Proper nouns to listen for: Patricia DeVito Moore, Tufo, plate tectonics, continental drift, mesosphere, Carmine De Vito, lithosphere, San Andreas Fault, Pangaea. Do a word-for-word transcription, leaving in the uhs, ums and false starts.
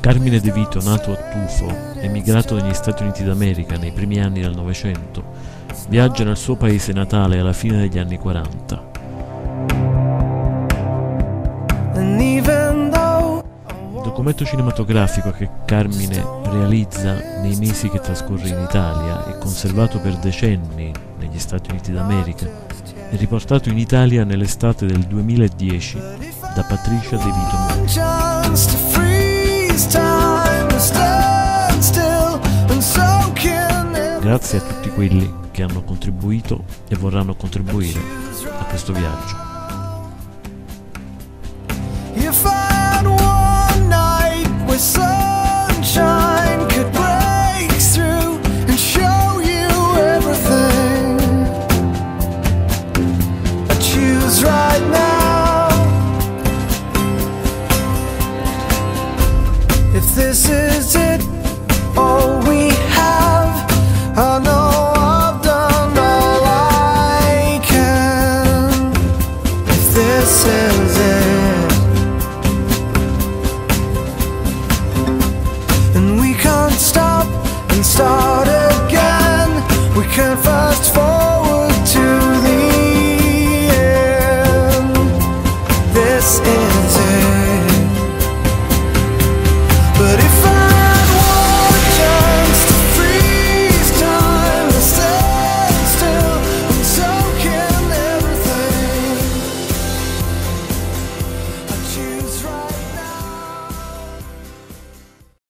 Carmine De Vito, nato a Tufo, emigrato negli Stati Uniti d'America nei primi anni del Novecento, viaggia nel suo paese natale alla fine degli anni quaranta. Il documento cinematografico che Carmine realizza nei mesi che trascorre in Italia e conservato per decenni negli Stati Uniti d'America è riportato in Italia nell'estate del duemiladieci da Patricia DeVito Moore. Grazie a tutti quelli che hanno contribuito e vorranno contribuire a questo viaggio. Sunshine could break through and show you everything. I choose right now. If this is it, all we have, I know I've done all I can. If this is it. Stop and start again. We can't fast forward.